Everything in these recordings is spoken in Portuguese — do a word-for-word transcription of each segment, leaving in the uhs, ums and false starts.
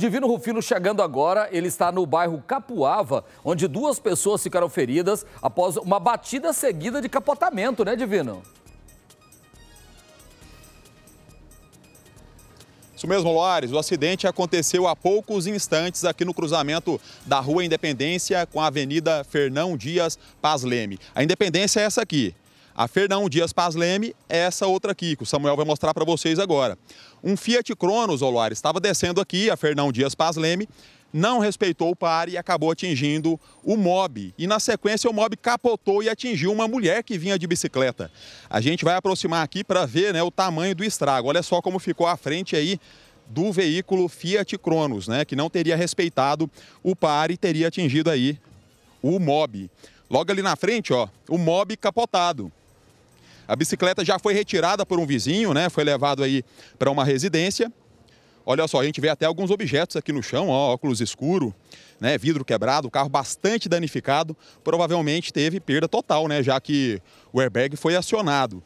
Divino Rufino chegando agora, ele está no bairro Capuava, onde duas pessoas ficaram feridas após uma batida seguida de capotamento, né, Divino? Isso mesmo, Aloares. O acidente aconteceu há poucos instantes aqui no cruzamento da Rua Independência com a Avenida Fernão Dias Paz Leme. A Independência é essa aqui. A Fernão Dias Paz Leme é essa outra aqui, que o Samuel vai mostrar para vocês agora. Um Fiat Cronos, Aloares, estava descendo aqui, a Fernão Dias Paz Leme, não respeitou o pare e acabou atingindo o Mobi. E na sequência o Mobi capotou e atingiu uma mulher que vinha de bicicleta. A gente vai aproximar aqui para ver, né, o tamanho do estrago. Olha só como ficou a frente aí do veículo Fiat Cronos, né, que não teria respeitado o pare e teria atingido aí o Mobi. Logo ali na frente, ó, o Mobi capotado. A bicicleta já foi retirada por um vizinho, né? Foi levado aí para uma residência. Olha só, a gente vê até alguns objetos aqui no chão, ó, óculos escuro, né? Vidro quebrado, o carro bastante danificado. Provavelmente teve perda total, né? Já que o airbag foi acionado.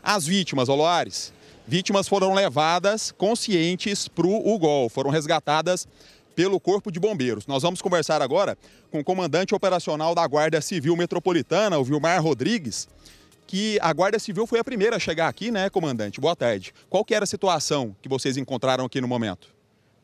As vítimas, Aloares, vítimas foram levadas conscientes para o UGOL, foram resgatadas pelo Corpo de Bombeiros. Nós vamos conversar agora com o comandante operacional da Guarda Civil Metropolitana, o Vilmar Rodrigues, que a Guarda Civil foi a primeira a chegar aqui, né, comandante? Boa tarde. Qual que era a situação que vocês encontraram aqui no momento?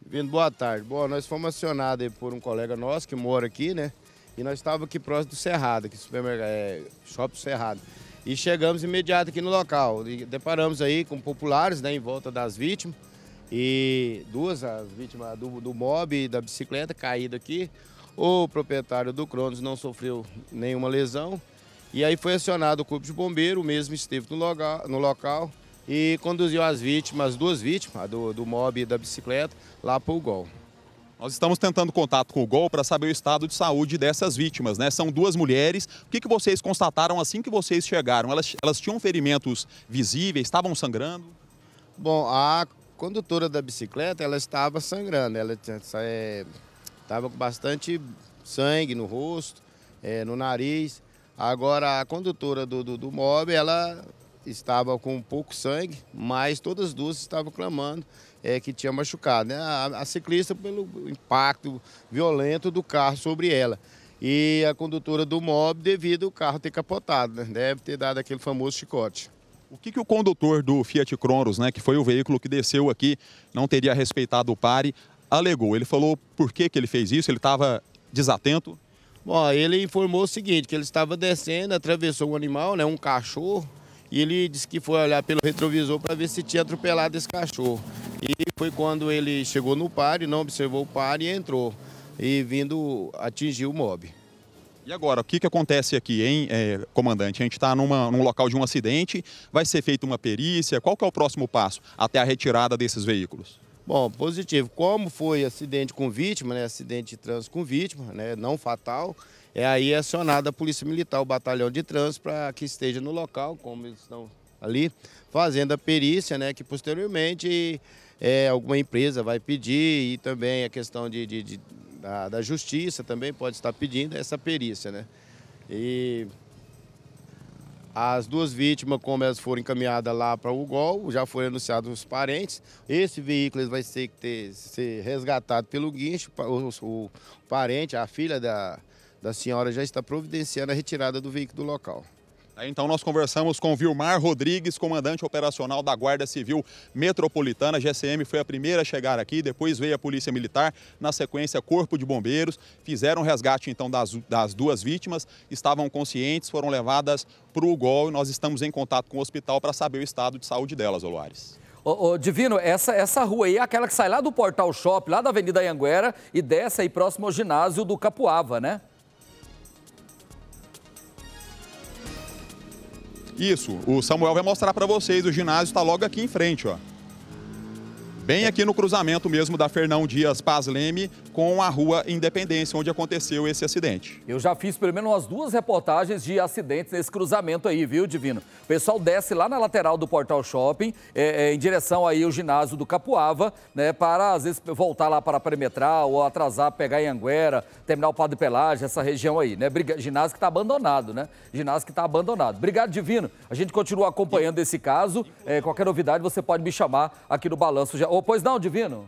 Vindo, boa tarde. Bom, nós fomos acionados por um colega nosso que mora aqui, né? E nós estávamos aqui próximo do Cerrado, aqui supermercado, é, Shopping Cerrado. E chegamos imediato aqui no local. E deparamos aí com populares, né, em volta das vítimas. E duas, as vítimas do, do Mobi e da bicicleta caída aqui. O proprietário do Cronos não sofreu nenhuma lesão. E aí foi acionado o Corpo de Bombeiro, o mesmo esteve no local, no local e conduziu as vítimas, as duas vítimas, a do, do Mobi e da bicicleta, lá para o Gol. Nós estamos tentando contato com o Gol para saber o estado de saúde dessas vítimas, né? São duas mulheres. O que, que vocês constataram assim que vocês chegaram? Elas, elas tinham ferimentos visíveis, estavam sangrando? Bom, a condutora da bicicleta, ela estava sangrando, ela é, estava com bastante sangue no rosto, é, no nariz. Agora, a condutora do, do, do Mobi, ela estava com pouco sangue, mas todas as duas estavam clamando é, que tinha machucado, né? A, a ciclista pelo impacto violento do carro sobre ela. E a condutora do Mobi devido ao carro ter capotado, né? Deve ter dado aquele famoso chicote. O que, que o condutor do Fiat Cronos, né, que foi o veículo que desceu aqui, não teria respeitado o pare, alegou? Ele falou por que, que ele fez isso, ele estava desatento? Bom, ele informou o seguinte, que ele estava descendo, atravessou um animal, né, um cachorro, e ele disse que foi olhar pelo retrovisor para ver se tinha atropelado esse cachorro. E foi quando ele chegou no pare, não observou o pare e entrou, e vindo atingir o Mobi. E agora, o que, que acontece aqui, hein, é, comandante? A gente está num local de um acidente, vai ser feita uma perícia, qual que é o próximo passo até a retirada desses veículos? Bom, positivo. Como foi acidente com vítima, né, acidente de trânsito com vítima, né, não fatal, é aí acionada a Polícia Militar, o Batalhão de Trânsito, para que esteja no local, como eles estão ali, fazendo a perícia, né, que posteriormente é, alguma empresa vai pedir e também a questão de, de, de, da, da justiça também pode estar pedindo essa perícia, né. E as duas vítimas, como elas foram encaminhadas lá para o UGOL, já foram anunciados os parentes. Esse veículo vai ser, ter, ser resgatado pelo guincho. O, o parente, a filha da, da senhora, já está providenciando a retirada do veículo do local. Então nós conversamos com Vilmar Rodrigues, comandante operacional da Guarda Civil Metropolitana. A G C M foi a primeira a chegar aqui, depois veio a Polícia Militar, na sequência Corpo de Bombeiros. Fizeram resgate então das, das duas vítimas, estavam conscientes, foram levadas para o UGOL e nós estamos em contato com o hospital para saber o estado de saúde delas, Aloares. Ô, ô, Divino, essa, essa rua aí é aquela que sai lá do Portal Shopping, lá da Avenida Anhanguera e desce aí próximo ao ginásio do Capuava, né? Isso, o Samuel vai mostrar para vocês, o ginásio está logo aqui em frente, ó. Bem aqui no cruzamento mesmo da Fernão Dias Paz Leme com a Rua Independência, onde aconteceu esse acidente. Eu já fiz pelo menos umas duas reportagens de acidentes nesse cruzamento aí, viu, Divino? O pessoal desce lá na lateral do Portal Shopping, é, é, em direção aí ao ginásio do Capuava, né, para às vezes voltar lá para a Perimetral ou atrasar, pegar Anhanguera, terminar o Padre Pelágio, essa região aí, né? Briga... Ginásio que está abandonado, né? Ginásio que está abandonado. Obrigado, Divino. A gente continua acompanhando esse caso. É, qualquer novidade você pode me chamar aqui no Balanço já. Oh, pois não, Divino?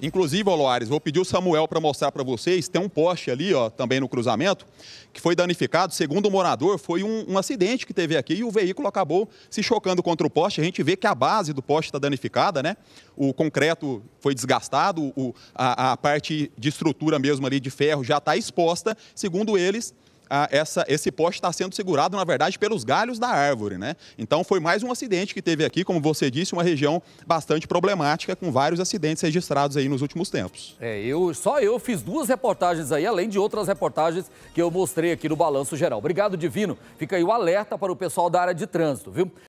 Inclusive, Aloares, vou pedir o Samuel para mostrar para vocês, tem um poste ali, ó, também no cruzamento, que foi danificado. Segundo o morador, foi um, um acidente que teve aqui e o veículo acabou se chocando contra o poste. A gente vê que a base do poste está danificada, né? O concreto foi desgastado, o, a, a parte de estrutura mesmo ali de ferro já está exposta, segundo eles. Ah, essa, esse poste está sendo segurado, na verdade, pelos galhos da árvore, né? Então, foi mais um acidente que teve aqui, como você disse, uma região bastante problemática, com vários acidentes registrados aí nos últimos tempos. É, eu, só eu fiz duas reportagens aí, além de outras reportagens que eu mostrei aqui no Balanço Geral. Obrigado, Divino. Fica aí o alerta para o pessoal da área de trânsito, viu?